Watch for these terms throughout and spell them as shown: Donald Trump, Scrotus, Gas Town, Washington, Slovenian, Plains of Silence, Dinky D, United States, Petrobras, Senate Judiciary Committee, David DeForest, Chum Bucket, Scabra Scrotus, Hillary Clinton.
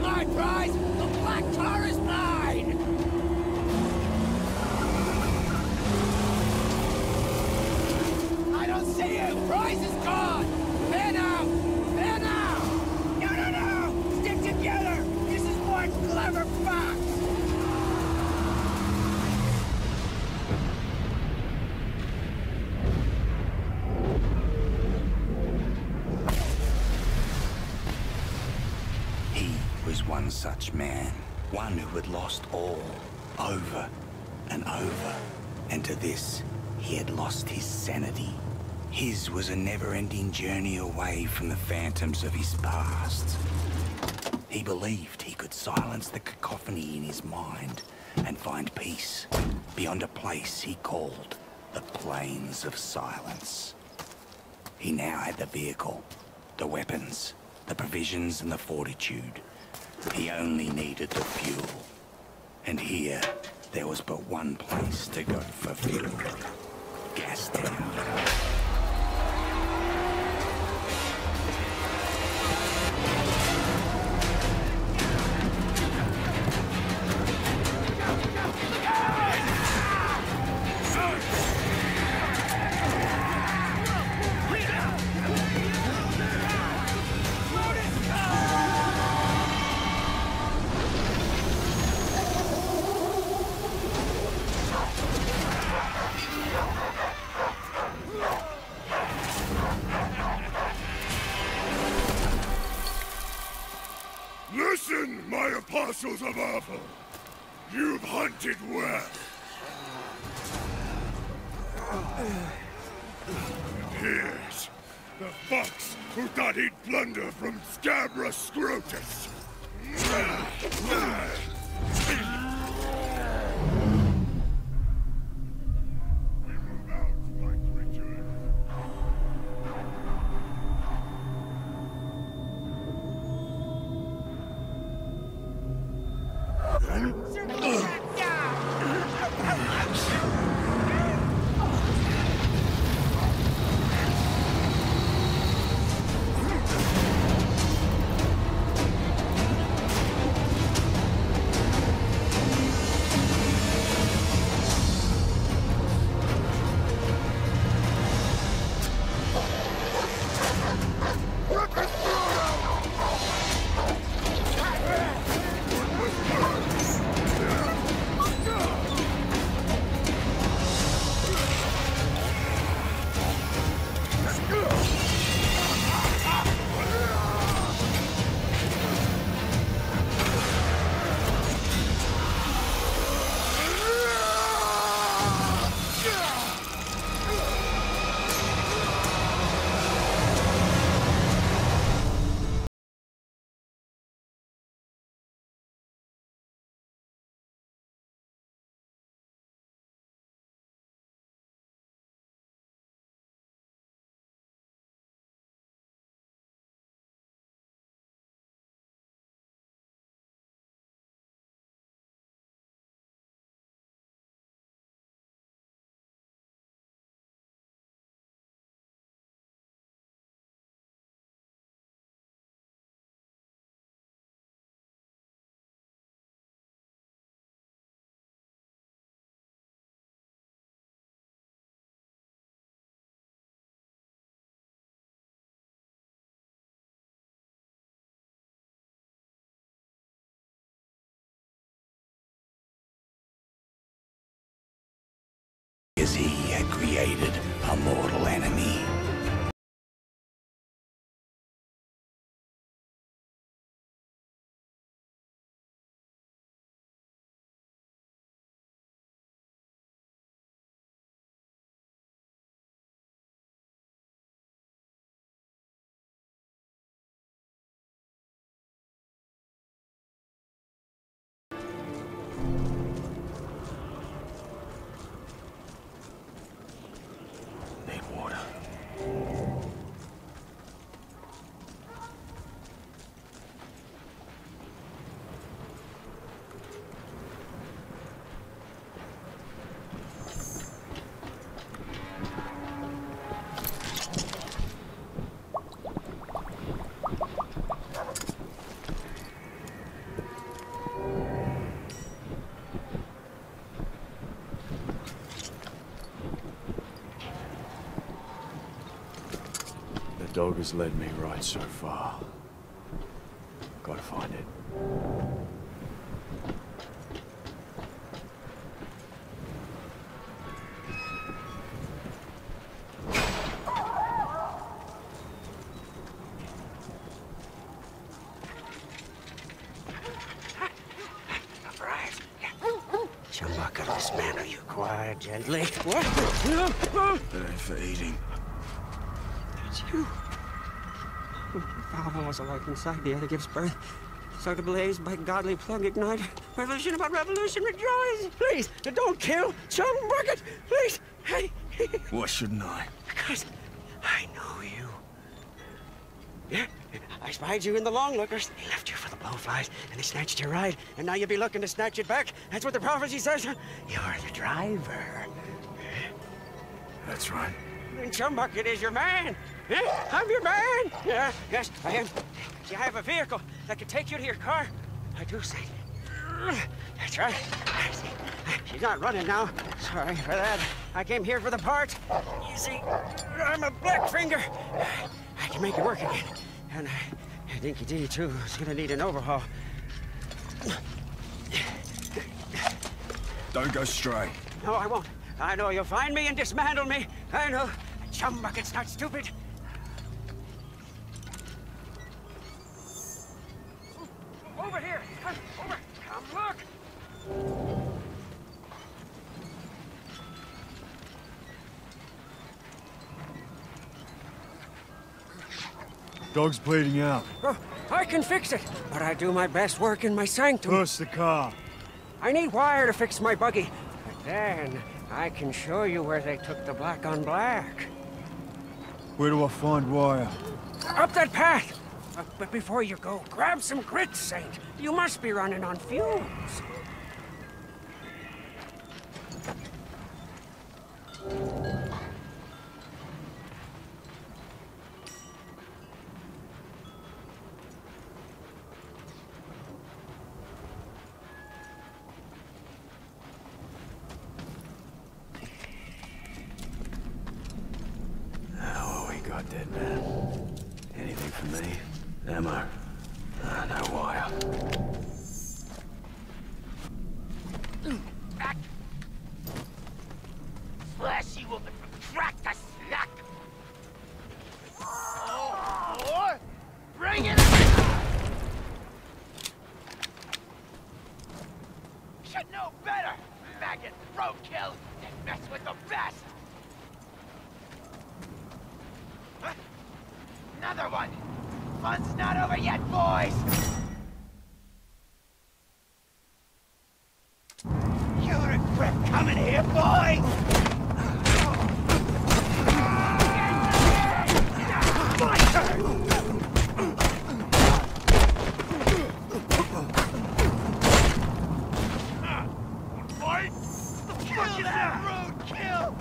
Blind prize! The black car is mine! I don't see him! Prize is gone! Fan out! Fan out! No, no, no! Stick together! This is one clever fox! One such man, one who had lost all, over and over, and to this he had lost his sanity. His was a never-ending journey away from the phantoms of his past. He believed he could silence the cacophony in his mind and find peace beyond a place he called the Plains of Silence. He now had the vehicle, the weapons, the provisions and the fortitude. He only needed the fuel. And here, there was but one place to go for fuel. Gas Town. Apostles of Awful, you've hunted well. Here's the fox who thought he'd plunder from Scabra Scrotus. road has led me right so far. Gotta find it. Chum Bucket, this man, are you quiet, gently? What? That ain't for eating. That's you. Alvin was awoke inside the other gives birth. So to blaze by godly plug ignite. Revolution about revolution, rejoice! Please, don't kill Chum Bucket! Please! Hey! Why shouldn't I? Because I know you. Yeah? I spied you in the longlookers. They left you for the blowflies, and they snatched your ride. And now you'll be looking to snatch it back. That's what the prophecy says. You're the driver. That's right. And Chum Bucket is your man. Yeah, I'm your man. Yeah, yes, I am. See, I have a vehicle that could take you to your car. I do say. That's right. I see. She's not running now. Sorry for that. I came here for the parts. You see, I'm a black finger. I can make it work again. And Dinky D, too, is gonna need an overhaul. Don't go stray. No, I won't. I know you'll find me and dismantle me. I know. Chum Bucket's not stupid. Over here. Come, over. Come, look. Dog's bleeding out. Oh, I can fix it, but I do my best work in my sanctum. First the car. I need wire to fix my buggy, but then I can show you where they took the black on black. Where do I find wire? Up that path. But before you go, grab some grit, Saint. You must be running on fumes. Dead man. Anything for me? Ammo. No wire. Flashy woman from Tractor Snack! Oh, boy! Bring it up! Should know better! Maggot, roadkill, and mess with the best! Another one! Fun's not over yet, boys! You regret coming here, boys! My turn! What? The fuck is that roadkill?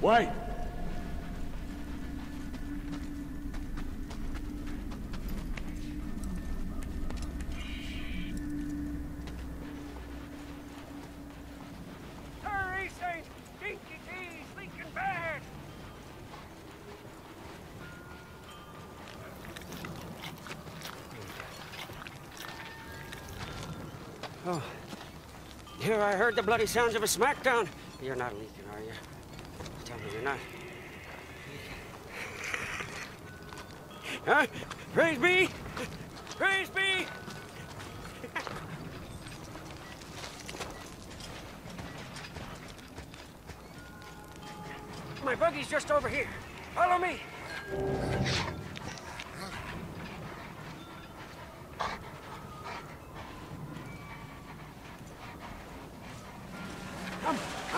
Wait! Hurry, Saint! Dinky D's leaking bad! Oh. Here I heard the bloody sounds of a smackdown. You're not leaking, are you? Tell me you're not. Huh? Praise be! Praise be! My buggy's just over here. Follow me!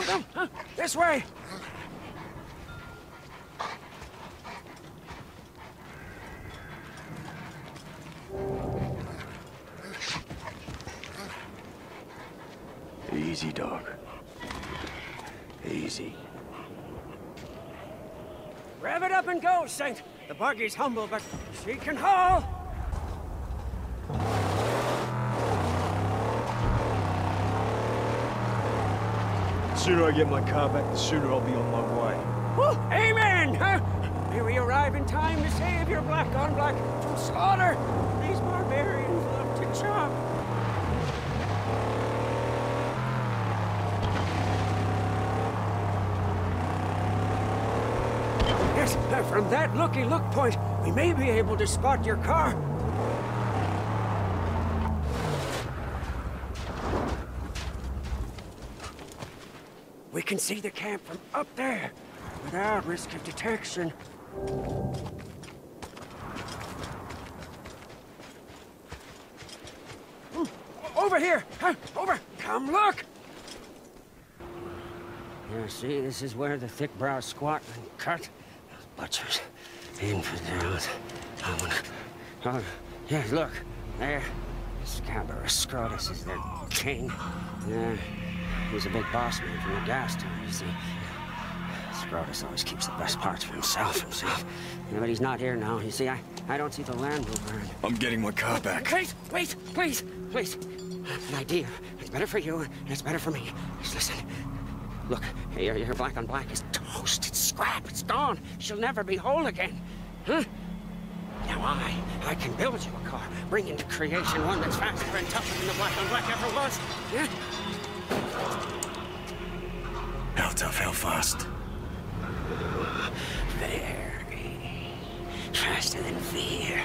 Come. This way! Easy, dog. Easy. Rev it up and go, Saint. The buggy's humble, but she can haul. The sooner I get my car back, the sooner I'll be on my way. Woo! Amen, huh? May we arrive in time to save your black on black from slaughter. These barbarians love to chop. Yes, from that looky-look point, we may be able to spot your car. We can see the camp from up there, without risk of detection. Ooh, over here! Huh? Over! Come look! Yeah, see, this is where the thick-brow squat and cut. Butchers, infidels. Oh, yeah, look, there. Scabra Scrotus is their king. Yeah, he's a big boss man from the Gas Town, you see. Scrotus always keeps the best parts for himself. Yeah, but he's not here now, you see. I don't see the land over. I'm getting my car back. Wait, please. I have an idea. It's better for you, and it's better for me. Just listen. Look, your black on black is toast, it's scrap, it's gone. She'll never be whole again, huh? Now I can build you a car, bring into creation one that's faster and tougher than the black on black ever was, yeah? How tough, how fast? Very. Faster than fear,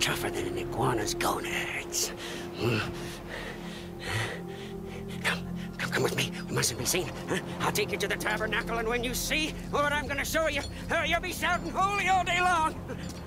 tougher than an iguana's gonads. Come with me. We mustn't be seen. Huh? I'll take you to the tabernacle, and when you see what I'm going to show you, you'll be shouting holy all day long.